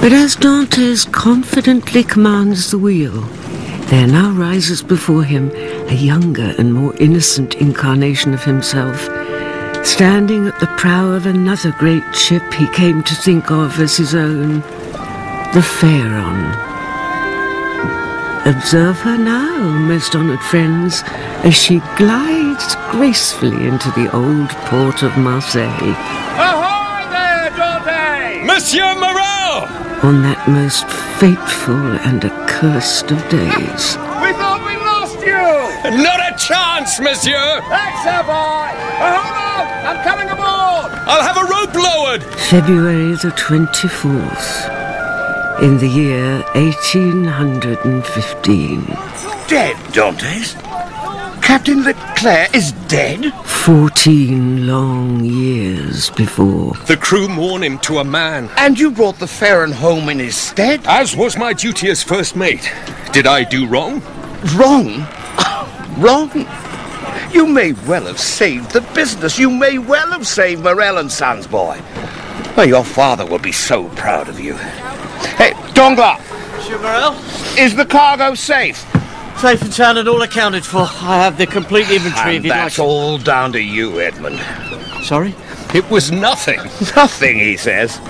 But as Dantes confidently commands the wheel, there now rises before him a younger and more innocent incarnation of himself, standing at the prow of another great ship he came to think of as his own, the Pharaon. Observe her now, most honoured friends, as she glides gracefully into the old port of Marseille. Ahoy there, Dantes! Monsieur Morel! On that most fateful and accursed of days. We thought we lost you! Not a chance, monsieur! That's a boy! Hold on! I'm coming aboard! I'll have a rope lowered! February the 24th. In the year 1815. Dead, Dantes? Captain Leclerc is dead? 14 long years before. The crew mourn him to a man. And you brought the Pharaon home in his stead? As was my duty as first mate. Did I do wrong? Wrong? Wrong? You may well have saved the business. You may well have saved Morel and Son's boy. Oh, your father will be so proud of you. Hey, Danglars! Monsieur Morel? Is the cargo safe? Safe and sound and all accounted for. I have the complete inventory if you'd like. That's all down to you, Edmond. Sorry? It was nothing. Nothing, he says.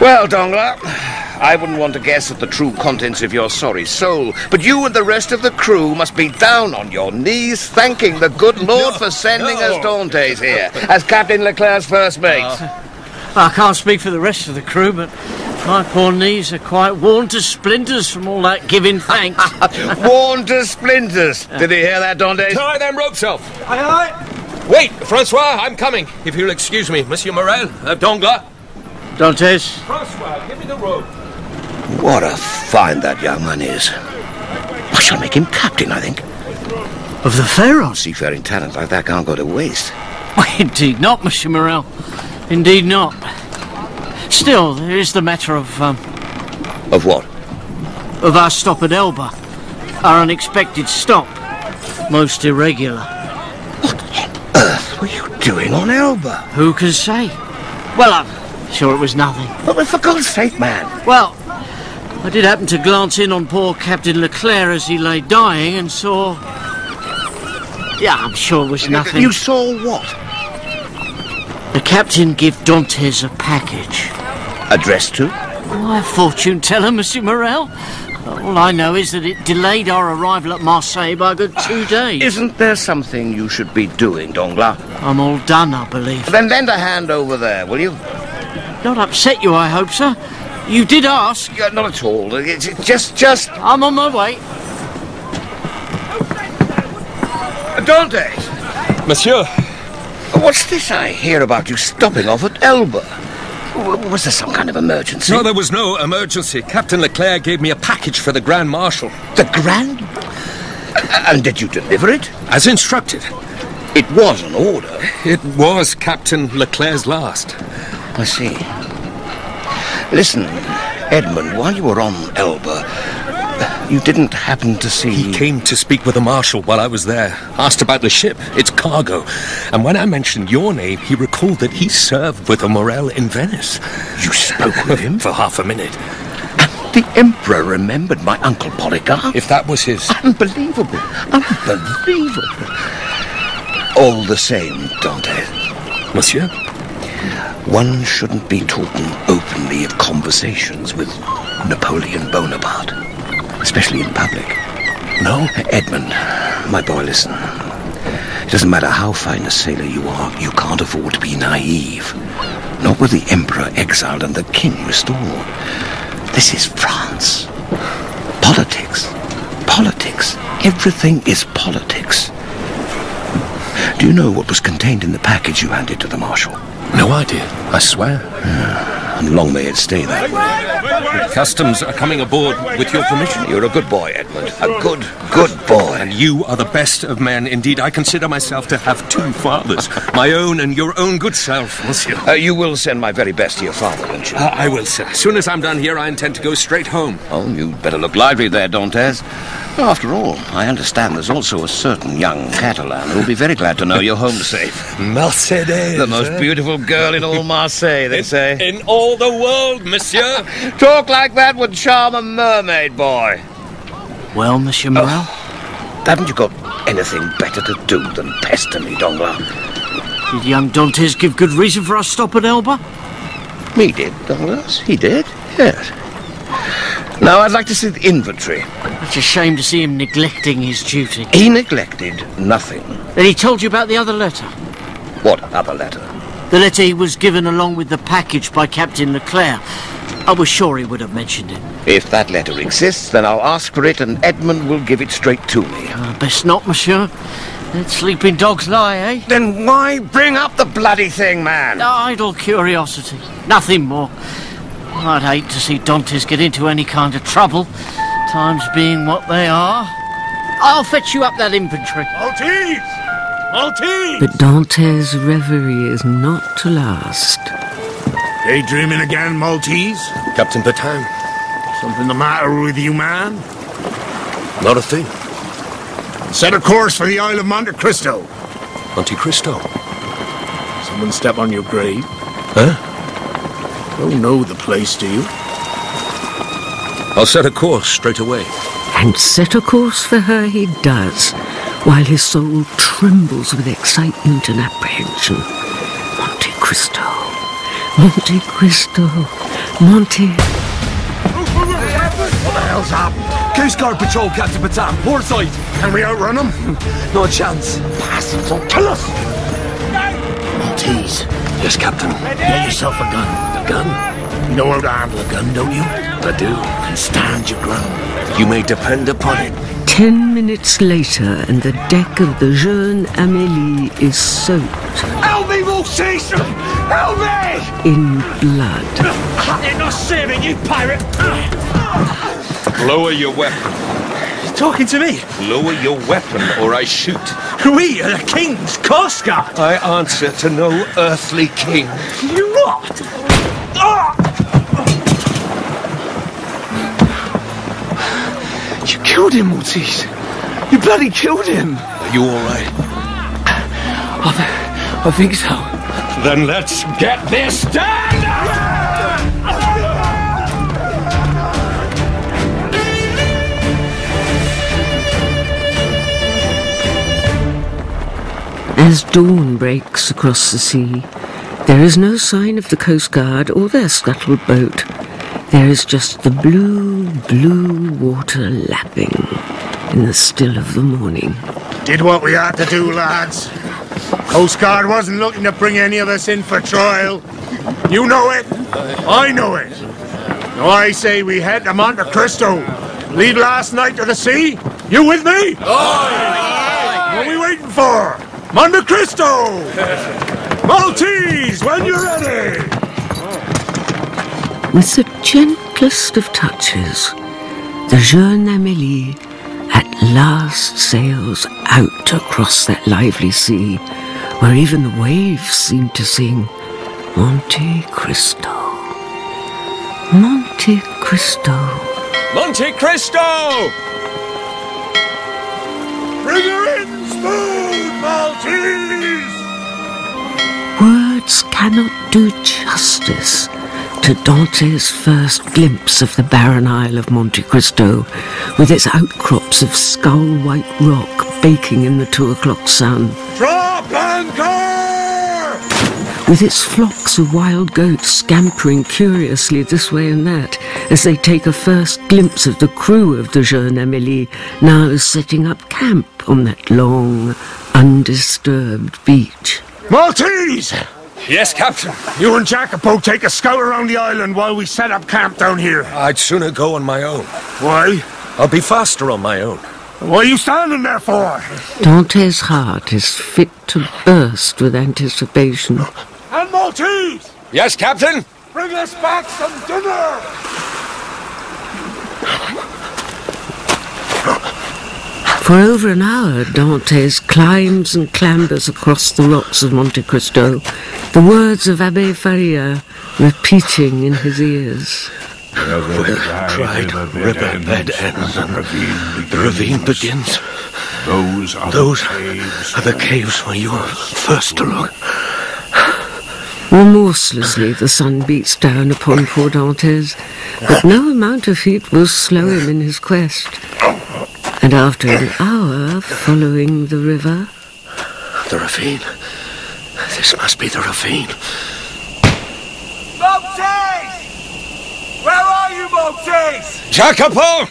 Well, Danglars, I wouldn't want to guess at the true contents of your sorry soul, but you and the rest of the crew must be down on your knees thanking the good Lord for sending us Dantes here, as Captain Leclerc's first mate. I can't speak for the rest of the crew, but my poor knees are quite worn to splinters from all that giving thanks. Worn to splinters? Did you hear that, Dantes? Tie them ropes off. Aye, aye. Wait, Francois, I'm coming. If you'll excuse me, Monsieur Morel, Danglars. Dantes. Francois, give me the rope. What a find that young man is. I shall make him captain, I think. Of the Pharaoh? Seafaring talent like that can't go to waste. Well, indeed not, Monsieur Morel. Indeed not. Still, there is the matter of... Of what? Of our stop at Elba. Our unexpected stop. Most irregular. What on earth were you doing on Elba? Who can say? Well, I'm sure it was nothing. But for God's sake, man. Well, I did happen to glance in on poor Captain Leclerc as he lay dying and saw... Yeah, I'm sure it was nothing. You saw what? The captain gave Dantes a package. Addressed to? Why, fortune teller, Monsieur Morel. All I know is that it delayed our arrival at Marseille by a good 2 days. Isn't there something you should be doing, Danglars? I'm all done, I believe. Then lend a hand over there, will you? Not upset you, I hope, sir. You did ask. Yeah, not at all. It's just... I'm on my way. Dantes! Monsieur... What's this I hear about you stopping off at Elba? Was there some kind of emergency? No, there was no emergency. Captain Leclerc gave me a package for the Grand Marshal. The Grand? And did you deliver it? As instructed. It was an order. It was Captain Leclerc's last. I see. Listen, Edmond, while you were on Elba... You didn't happen to see... He came to speak with the Marshal while I was there. Asked about the ship, its cargo. And when I mentioned your name, he recalled that he served with a Morel in Venice. You spoke with him? For half a minute. And the Emperor remembered my Uncle Polycarp. If that was his... Unbelievable. Unbelievable. All the same, Dantes. Monsieur? One shouldn't be talking openly of conversations with Napoleon Bonaparte. Especially in public. No? Edmond, my boy, listen. It doesn't matter how fine a sailor you are, you can't afford to be naive. Not with the Emperor exiled and the King restored. This is France. Politics. Politics. Everything is politics. Do you know what was contained in the package you handed to the Marshal? No idea, I swear. And long may it stay that way. Customs are coming aboard with your permission. You're a good boy, Edmond. A good, good boy. And you are the best of men. Indeed, I consider myself to have two fathers. My own and your own good self, monsieur. You will send my very best to your father, won't you? I will, sir. As soon as I'm done here, I intend to go straight home. Oh, you'd better look lively there, Dantes. After all, I understand there's also a certain young Catalan who'll be very glad to know you're home safe. Mercedes. The most beautiful girl in all Marseille, they say. In all the world, monsieur. Talk like that would charm a mermaid boy. Well, Monsieur Morel? Oh, haven't you got anything better to do than pester me, Danglars? Did young Dantes give good reason for our stop at Elba? He did, Danglars. He did, yes. Now, I'd like to see the inventory. It's a shame to see him neglecting his duty. He neglected nothing. Then he told you about the other letter. What other letter? The letter he was given along with the package by Captain Leclerc. I was sure he would have mentioned it. If that letter exists, then I'll ask for it and Edmond will give it straight to me. Best not, monsieur. That sleeping dog's lie, eh? Then why bring up the bloody thing, man? Idle curiosity. Nothing more. I'd hate to see Dantes get into any kind of trouble, times being what they are. I'll fetch you up that inventory. Maltese! Maltese! But Dantes' reverie is not to last. Daydreaming again, Maltese? Captain Petain. Something the matter with you, man? Not a thing. Set a course for the Isle of Monte Cristo. Monte Cristo? Someone step on your grave? Huh? Don't know the place, do you? I'll set a course straight away. And set a course for her he does, while his soul trembles with excitement and apprehension. Monte Cristo, Monte Cristo, Monte... What the hell's happened? Coast Guard Patrol, Captain Batam, port side. Can we outrun him? Not a chance. Pass us or kill us! Maltese. Yes, Captain. Get yourself a gun. A gun? You know how to handle a gun, don't you? I do. And stand your ground. You may depend upon it. 10 minutes later, and the deck of the Jeune Amélie is soaked. Help me, Maltese! Help me! In blood. They're not saving you, pirate! Lower your weapon. You're talking to me? Lower your weapon, or I shoot. We are the King's Coast Guard! I answer to no earthly king. You what? Oh! You killed him, Maltese. You bloody killed him. Are you all right? I think so. Then let's get this done! As dawn breaks across the sea, there is no sign of the Coast Guard or their scuttled boat. There is just the blue, blue water lapping in the still of the morning. Did what we had to do, lads. Coast Guard wasn't looking to bring any of us in for trial. You know it. I know it. Now I say we head to Monte Cristo. Lead last night to the sea. You with me? Aye. What are we waiting for? Monte Cristo! Maltese, when you're ready! With the gentlest of touches, the Jeune Amélie at last sails out across that lively sea, where even the waves seem to sing, Monte Cristo, Monte Cristo, Monte Cristo! Bring her in, smooth! Maltese! Words cannot do justice to Dante's first glimpse of the barren Isle of Monte Cristo, with its outcrops of skull-white rock baking in the 2 o'clock sun. Drop anchor! With its flocks of wild goats scampering curiously this way and that, as they take a first glimpse of the crew of the Jeune Amélie, now setting up camp on that long, undisturbed beach. Maltese! Yes, Captain? You and Jacopo take a scout around the island while we set up camp down here. I'd sooner go on my own. Why? I'll be faster on my own. What are you standing there for? Dante's heart is fit to burst with anticipation. And Maltese! Yes, Captain? Bring us back some dinner! For over an hour, Dantes climbs and clambers across the rocks of Monte Cristo, the words of Abbé Faria repeating in his ears. Cried river bed ends. The ravine begins. Those are the caves where you were first to look. Remorselessly the sun beats down upon poor Dantes, but no amount of heat will slow him in his quest. And after an hour following the river... The ravine. This must be the ravine. Montes! Where are you, Montes? Jacopo!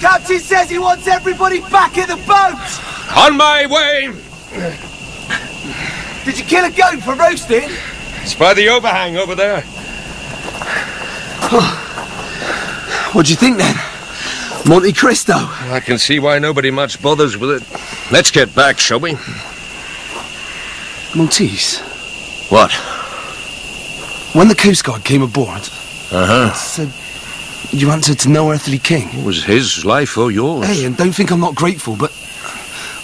Captain says he wants everybody back in the boat! On my way! Did you kill a goat for roasting? It's by the overhang over there. Oh. What do you think then? Monte Cristo? I can see why nobody much bothers with it. Let's get back, shall we? Montes. What? When the Coast Guard came aboard, you answered to no earthly king. It was his life or yours. Hey, and don't think I'm not grateful, but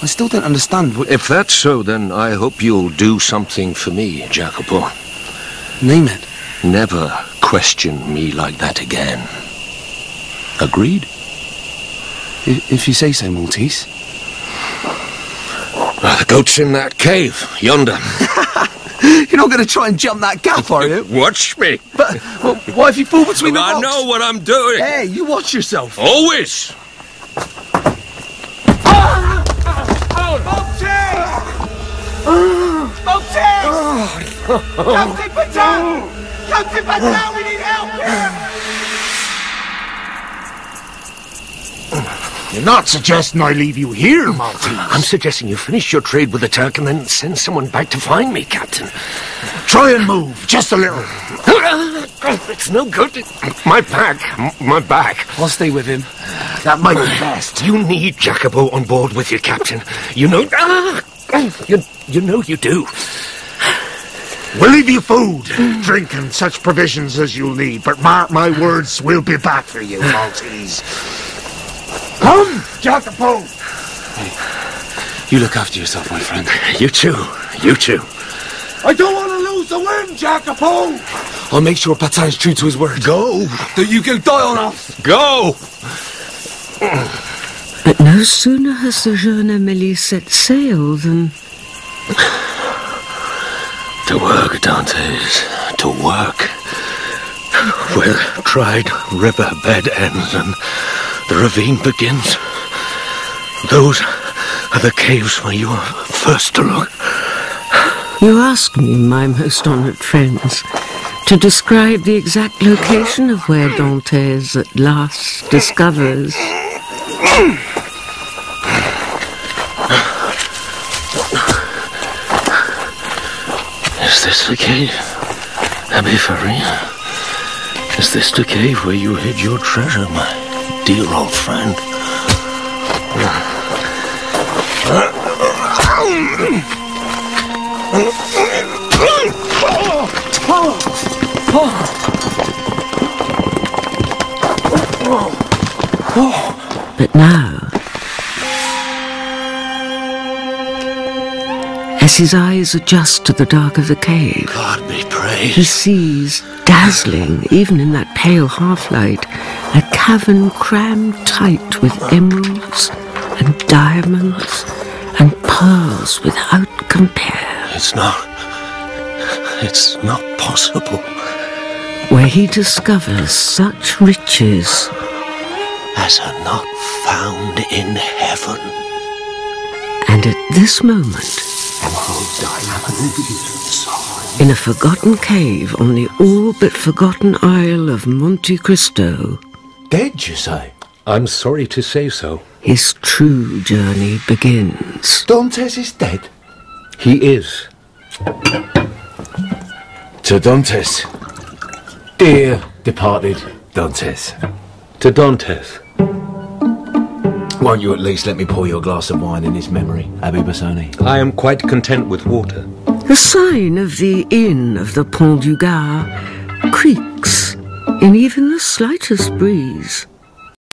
I still don't understand what... If that's so, then I hope you'll do something for me, Jacopo. Name it. Never question me like that again. Agreed? If you say so, Maltese. Well, the goat's in that cave, yonder. You're not going to try and jump that gap, are you? Watch me. But well, why if you fall between the rocks? I know what I'm doing. Hey, you watch yourself. Always. Ah! Maltese! Maltese! Captain Patel! Captain Patel, we need help here! You're not suggesting I leave you here, Maltese. I'm suggesting you finish your trade with the Turk and then send someone back to find me, Captain. Try and move, just a little. It's no good. My back. I'll stay with him. That might be best. You need Jacopo on board with you, Captain. You know... You know you do. We'll leave you food, drink and such provisions as you'll need, but mark my words, we'll be back for you, Maltese. Come, Jacopo! Hey, you look after yourself, my friend. You too. You too. I don't want to lose the wind, Jacopo! I'll make sure Patin's true to his word. Go! That you can die on us! Go! But no sooner has the Jeune Amélie set sail than... To work, Dantes. To work. Where tried river bed ends and the ravine begins. Those are the caves where you were first to look. You ask me, my most honoured friends, to describe the exact location of where Dantes at last discovers... Is this the cave, Abbé Faria? Is this the cave where you hid your treasure, my dear old friend? But now, as his eyes adjust to the dark of the cave, God be praised, he sees, dazzling even in that pale half-light, a cavern crammed tight with emeralds and diamonds and pearls without compare. It's not possible. Where he discovers such riches as are not found in heaven. And at this moment, in a forgotten cave on the all but forgotten isle of Monte Cristo, dead, you say? I'm sorry to say so. His true journey begins. Dantes is dead? He is. To Dantes, dear departed Dantes. To Dantes. Won't you at least let me pour you a glass of wine in his memory, Abbé Bassoni? I am quite content with water. The sign of the inn of the Pont du Gard creaks in even the slightest breeze.